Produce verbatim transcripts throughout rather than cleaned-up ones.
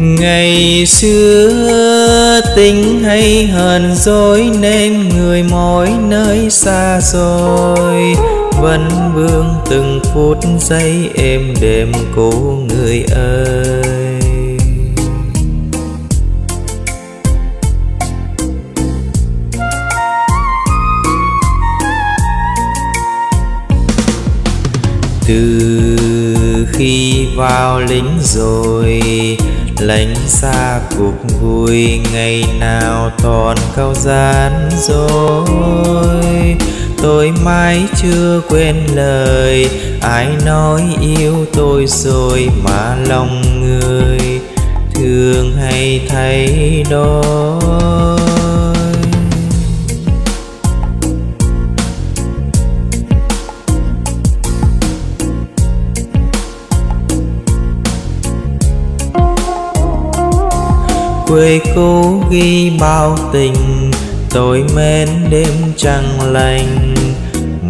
Ngày xưa tình hay hờn dối nên người mỗi nơi xa rồi vẫn vương từng phút giây êm đềm cô người ơi. Từ khi vào lính rồi lánh xa cuộc vui, ngày nào toàn câu gian dối. Tôi mãi chưa quên lời ai nói yêu tôi rồi mà lòng người thường hay thay đổi. Quê cũ ghi bao tình tôi mến đêm trăng lành,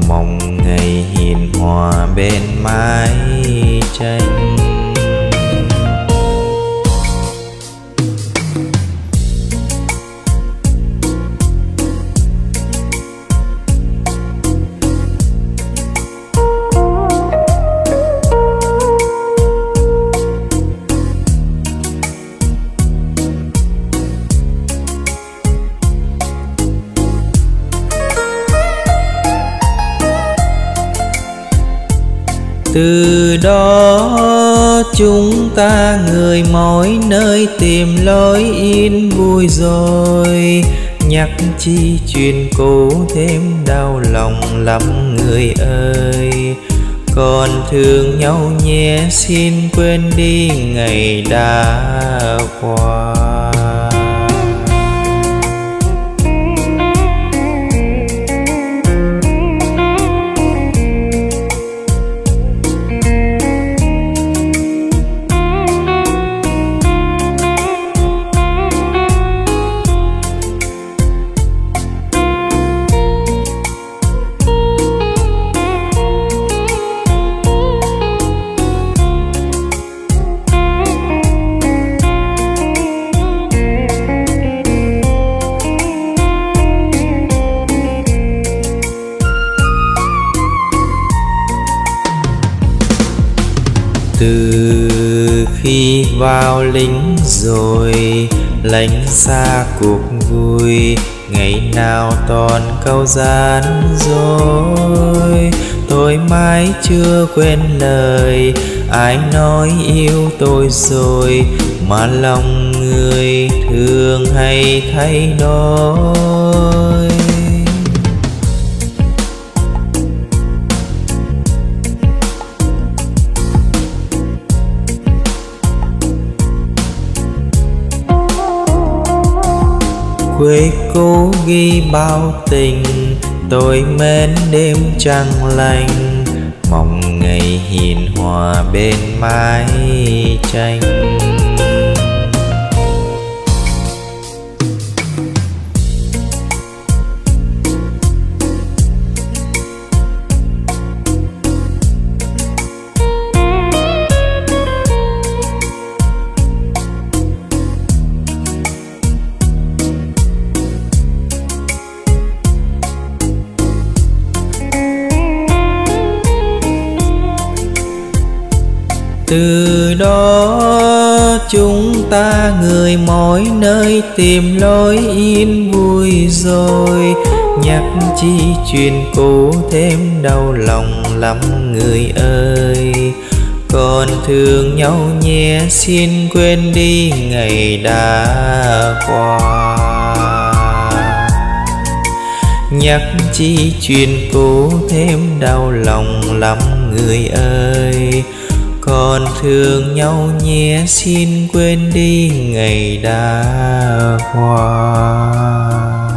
mong ngày hiền hòa bên mái tranh. Từ đó chúng ta người mỗi nơi tìm lối yên vui rồi, nhắc chi chuyện cũ thêm đau lòng lắm người ơi. Còn thương nhau nhé xin quên đi ngày đã qua. Khi vào lính rồi lánh xa cuộc vui, ngày nào toàn câu gian dối. Tôi mãi chưa quên lời ai nói yêu tôi rồi mà lòng người thường hay thay đổi. Quê cũ ghi bao tình tôi mến đêm trăng lành, mong ngày hiền hòa bên mái tranh. Từ đó chúng ta người mỗi nơi tìm lối yên vui rồi, nhắc chi chuyện cũ thêm đau lòng lắm người ơi. Còn thương nhau nhé xin quên đi ngày đã qua. Nhắc chi chuyện cũ thêm đau lòng lắm người ơi. Còn thương nhau nhé xin quên đi ngày đã qua.